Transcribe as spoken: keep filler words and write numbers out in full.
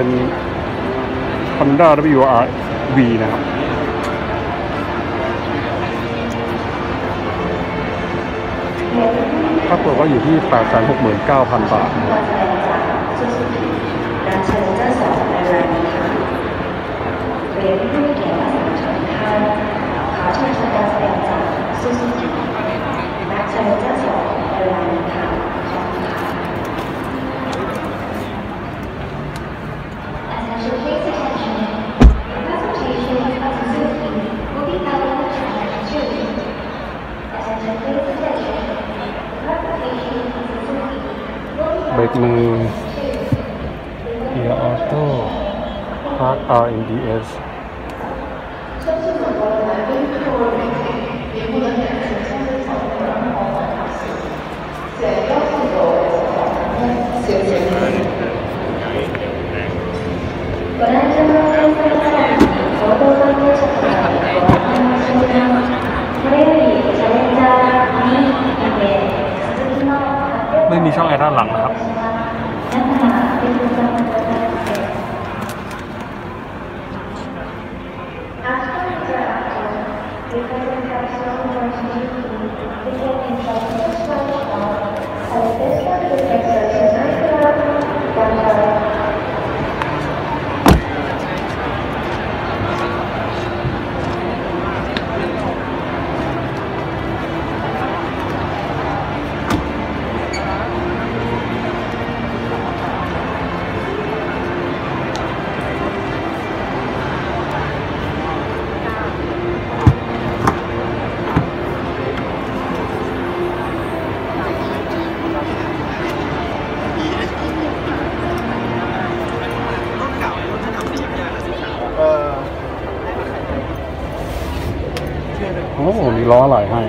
เป็น Honda ดับเบิลยู อาร์ วี นะครับค่าตัวก็อยู่ที่ แปดแสนหกหมื่นเก้าพัน บาทเบรกมือ Gear Auto Park อาร์ เอ็น ดี เอส ไม่มีช่องแอร์ด้านหลังนะครับโอ้โหมีล้อไหลให้